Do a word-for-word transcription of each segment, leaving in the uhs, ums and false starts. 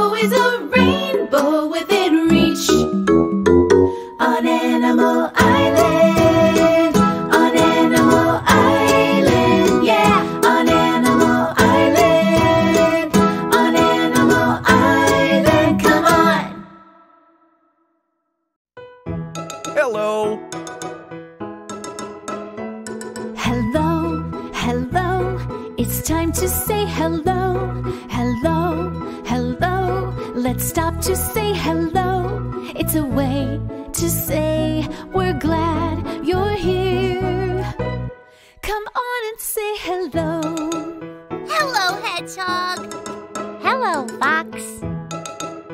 always a rainbow within reach. On Animal Island, on Animal Island, yeah. On Animal Island, on Animal Island, come on. Hello. Hello, hello, it's time to say hello, hello, hello. Let's stop to say hello. It's a way to say we're glad you're here. Come on and say hello. Hello, hedgehog. Hello, fox.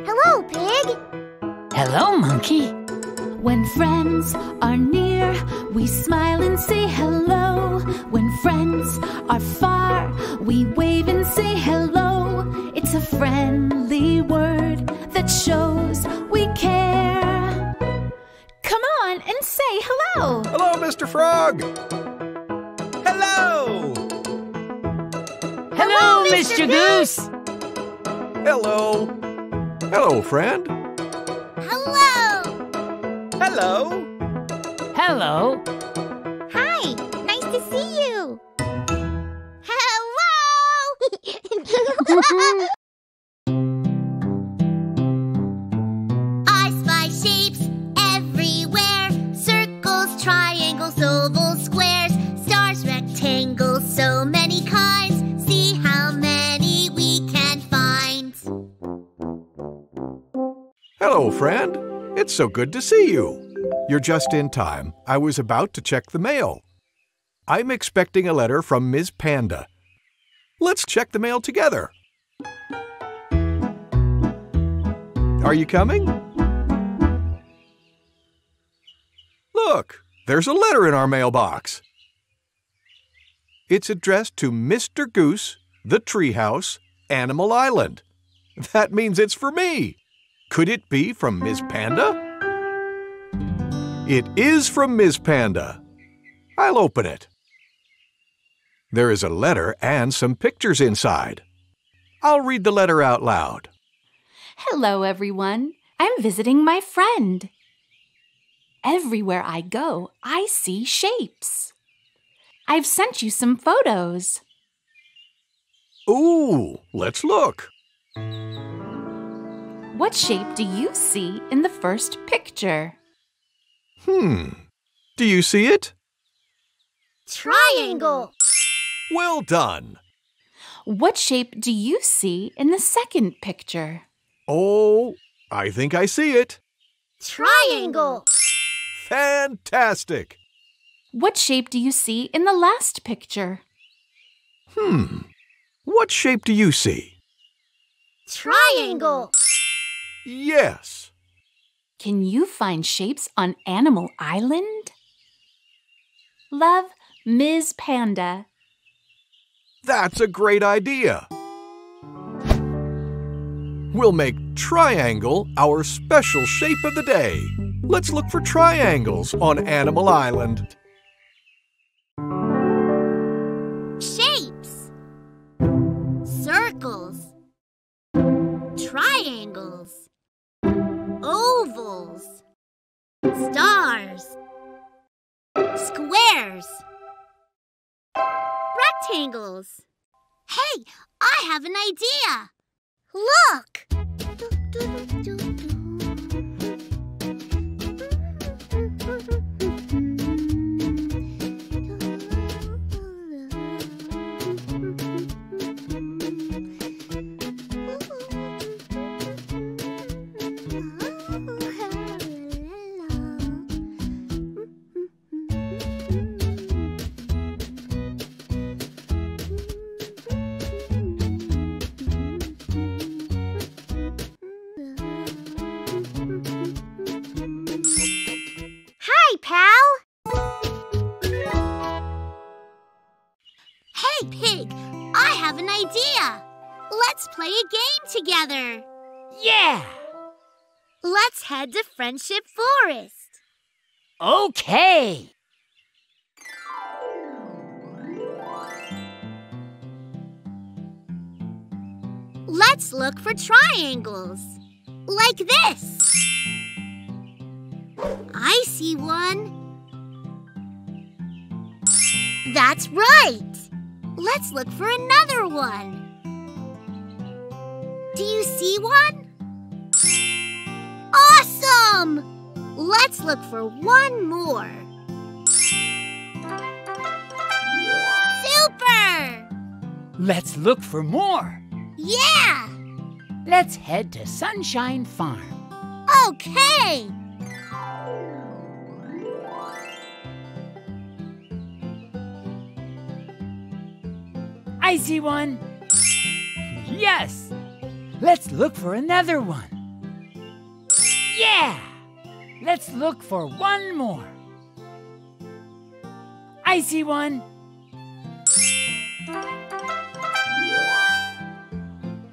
Hello, pig. Hello, monkey. When friends are near, we smile and say hello. When friends are far, we wave and say hello. It's a friendly word that shows we care. Come on and say hello. Hello, Mister Frog. Hello. Hello, hello Mister Goose. Goose. Hello. Hello, friend. Hello. Hello. Hi. Nice to see you. Hello. I spy shapes everywhere. Circles, triangles, ovals, squares, stars, rectangles, so many kinds. See how many we can find. Hello, friend. It's so good to see you. You're just in time. I was about to check the mail. I'm expecting a letter from Miz Panda. Let's check the mail together. Are you coming? Look, there's a letter in our mailbox. It's addressed to Mister Goose, the Treehouse, Animal Island. That means it's for me. Could it be from Miz Panda? It is from Miz Panda. I'll open it. There is a letter and some pictures inside. I'll read the letter out loud. Hello, everyone. I'm visiting my friend. Everywhere I go, I see shapes. I've sent you some photos. Ooh, let's look. What shape do you see in the first picture? Hmm. Do you see it? Triangle. Well done. What shape do you see in the second picture? Oh, I think I see it. Triangle. Fantastic. What shape do you see in the last picture? Hmm. What shape do you see? Triangle. Yes. Can you find shapes on Animal Island? Love, Miz Panda. That's a great idea. We'll make triangle our special shape of the day. Let's look for triangles on Animal Island. Shapes. Circles. Triangles. Ovals, stars, squares, rectangles. Hey, I have an idea. Look! Together. Yeah! Let's head to Friendship Forest. Okay! Let's look for triangles. Like this. I see one. That's right. Let's look for another one. Do you see one? Awesome! Let's look for one more. Super! Let's look for more. Yeah! Let's head to Sunshine Farm. Okay! I see one. Yes! Let's look for another one. Yeah! Let's look for one more. I see one.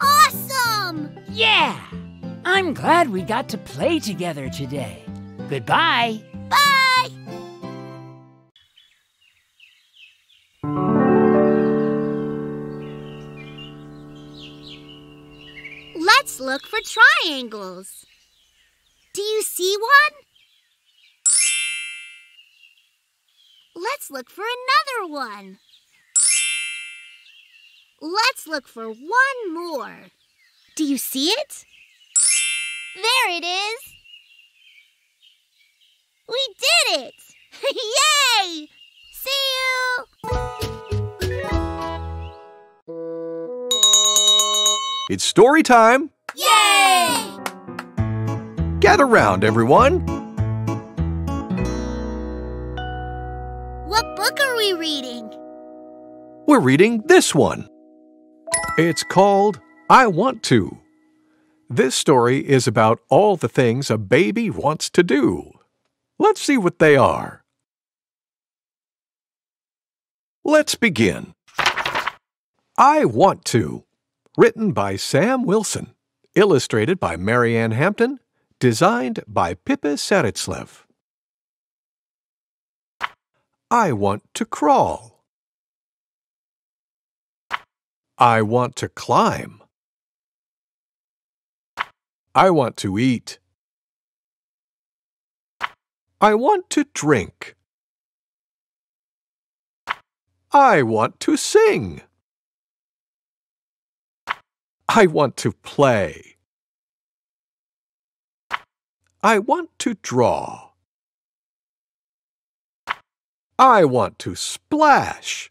Awesome! Yeah! I'm glad we got to play together today. Goodbye. Bye! Let's look for triangles. Do you see one? Let's look for another one. Let's look for one more. Do you see it? There it is! We did it! Yay! See you! It's story time! Yay! Gather round, everyone! What book are we reading? We're reading this one. It's called I Want To. This story is about all the things a baby wants to do. Let's see what they are. Let's begin. I Want To, written by Sam Wilson, illustrated by Marianne Hampton, designed by Pippa Saritslev. I want to crawl. I want to climb. I want to eat. I want to drink. I want to sing. I want to play. I want to draw. I want to splash.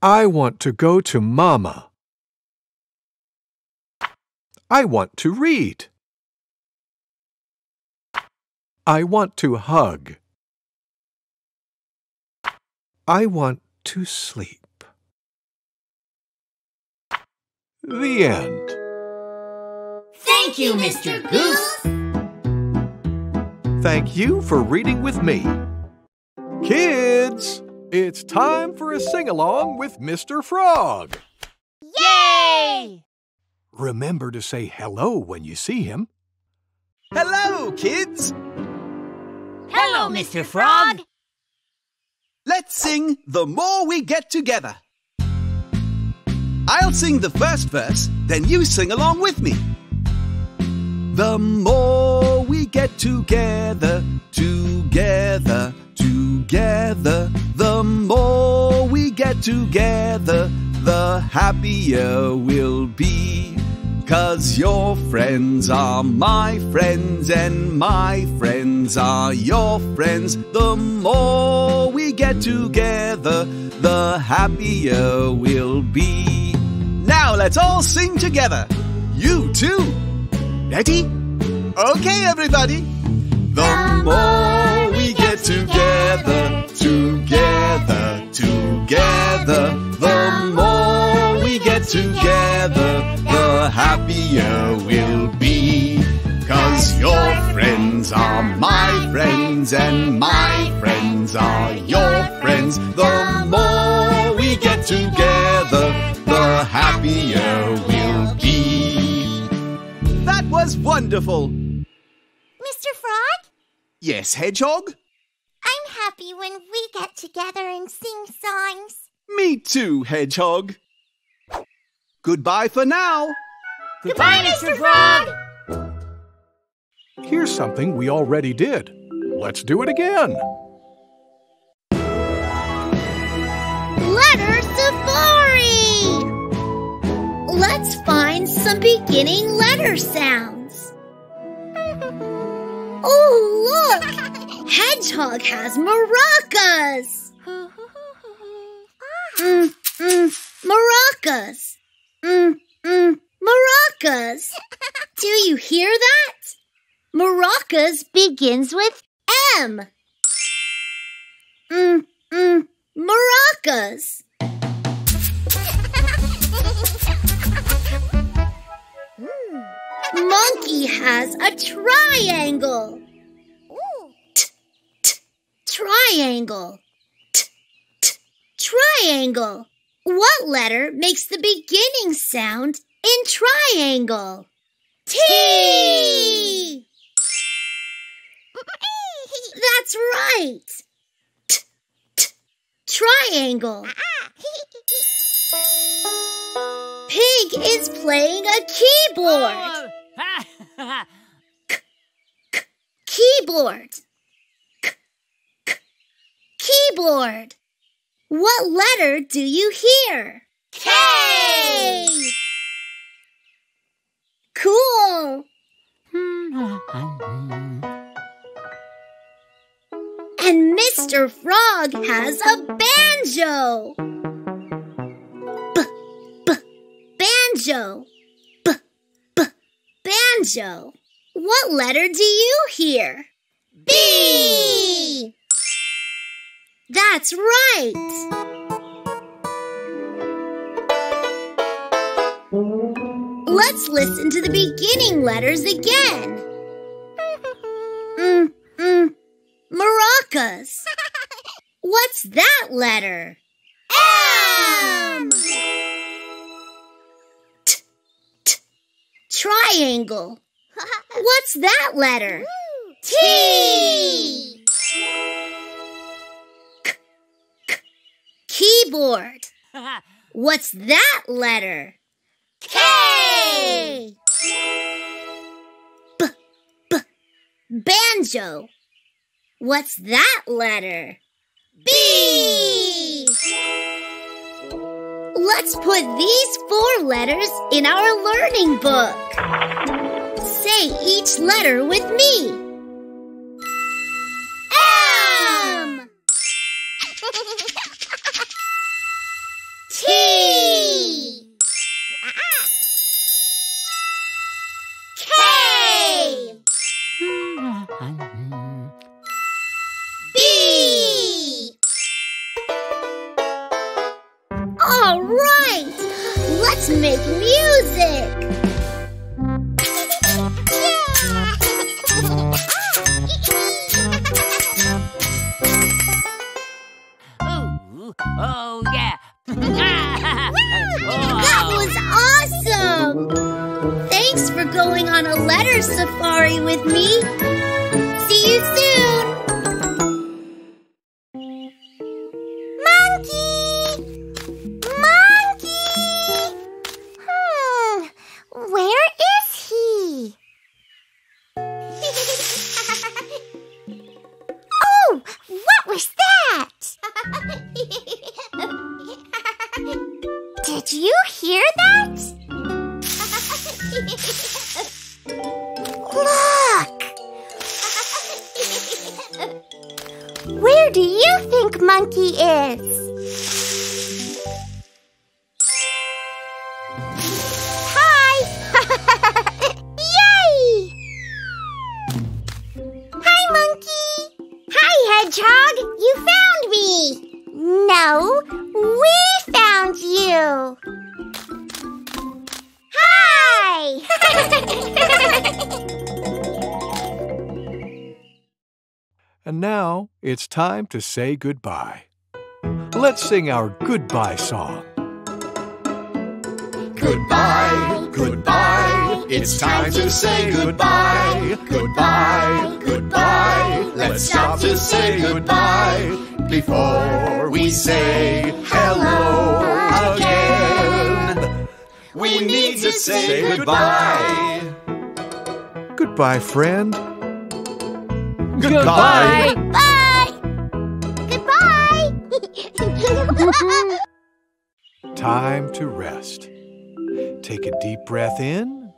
I want to go to Mama. I want to read. I want to hug. I want to sleep. The end. Thank you, Mister Goose. Thank you for reading with me. Kids, it's time for a sing-along with Mister Frog. Yay! Remember to say hello when you see him. Hello, kids! Hello, Mister Frog! Let's sing The More We Get Together. I'll sing the first verse, then you sing along with me. The more we get together, together, together, the more we get together, the happier we'll be. 'Cause your friends are my friends and my friends are your friends. The more we get together, the happier we'll be. Now let's all sing together. You too. Ready? Okay, everybody. The more we get together, together, together, the more we get together, the happier we'll be. 'Cause your friends are my friends and my friends are your friends. The more we get together, the happier we'll be. That was wonderful. Mister Frog? Yes, Hedgehog? I'm happy when we get together and sing songs. Me too, Hedgehog. Goodbye for now. Goodbye, Mister Frog. Here's something we already did. Let's do it again. Letter Safari! Let's find some beginning letter sounds. Oh, look! Hedgehog has maracas. Mm, mm, maracas. Mm, mm, maracas. Do you hear that? Maracas begins with M. Mm, mm, maracas. Monkey has a triangle. T, t, triangle. T, t, triangle. What letter makes the beginning sound in triangle? T! That's right. T, t, triangle. Pig is playing a keyboard. K, k, keyboard. K, k, keyboard. What letter do you hear? K! Cool! And Mister Frog has a banjo. B, b, banjo. B, b, banjo. What letter do you hear? B! That's right! Let's listen to the beginning letters again. Mm, mm, maracas. What's that letter? M! T, t, triangle. What's that letter? T! Keyboard. What's that letter? K! B, b, banjo. What's that letter? B! Let's put these four letters in our learning book. Say each letter with me. It's time to say goodbye. Let's sing our goodbye song. Goodbye, goodbye, it's time to say goodbye. Goodbye, goodbye, let's stop to say goodbye before we say hello again. We, we need to say, say goodbye. goodbye. Goodbye, friend. Goodbye. Goodbye. Goodbye. Goodbye. Time to rest. Take a deep breath in.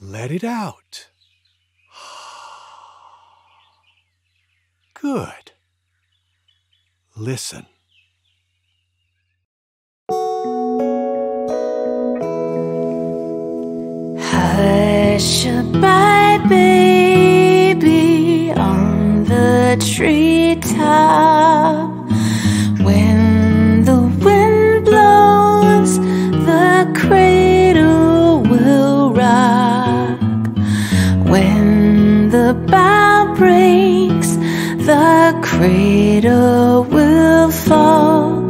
Let it out. Good. Listen. Hush a bye, baby, on the treetop. When the wind blows, the cradle will rock. When the bough breaks, the cradle will fall,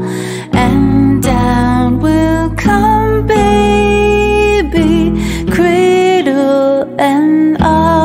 and down will come baby, cradle and all.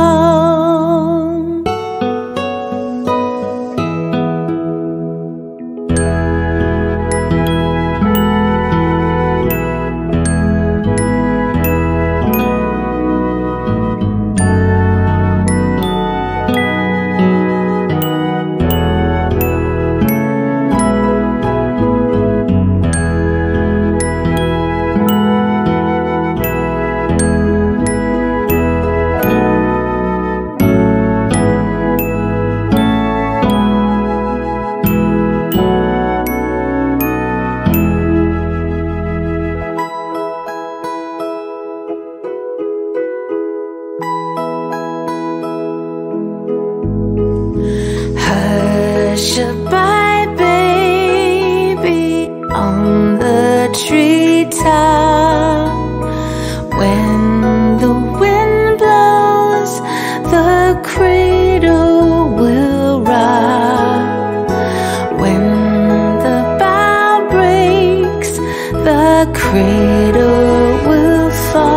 Cradle will fall.